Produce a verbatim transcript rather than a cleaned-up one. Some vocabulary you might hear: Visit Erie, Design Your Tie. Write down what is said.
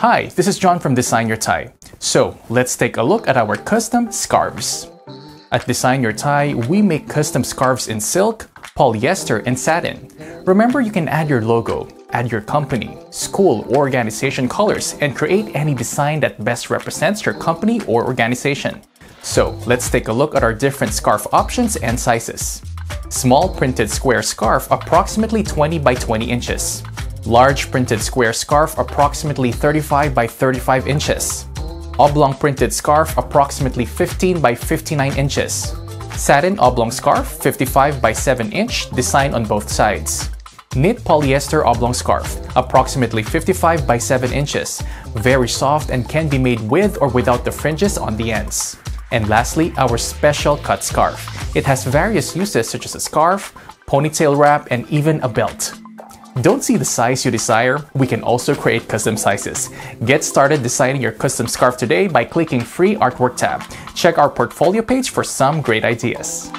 Hi, this is John from Design Your Tie. So let's take a look at our custom scarves. At Design Your Tie, we make custom scarves in silk, polyester, and satin. Remember, you can add your logo, add your company, school, or organization colors, and create any design that best represents your company or organization. So let's take a look at our different scarf options and sizes. Small printed square scarf, approximately twenty by twenty inches. Large printed square scarf, approximately thirty-five by thirty-five inches. Oblong printed scarf, approximately fifteen by fifty-nine inches. Satin oblong scarf, fifty-five by seven inch, design on both sides. Knit polyester oblong scarf, approximately fifty-five by seven inches. Very soft and can be made with or without the fringes on the ends. And lastly, our special cut scarf. It has various uses such as a scarf, ponytail wrap, and even a belt. Don't see the size you desire? We can also create custom sizes. Get started designing your custom scarf today by clicking Free Artwork tab. Check our portfolio page for some great ideas.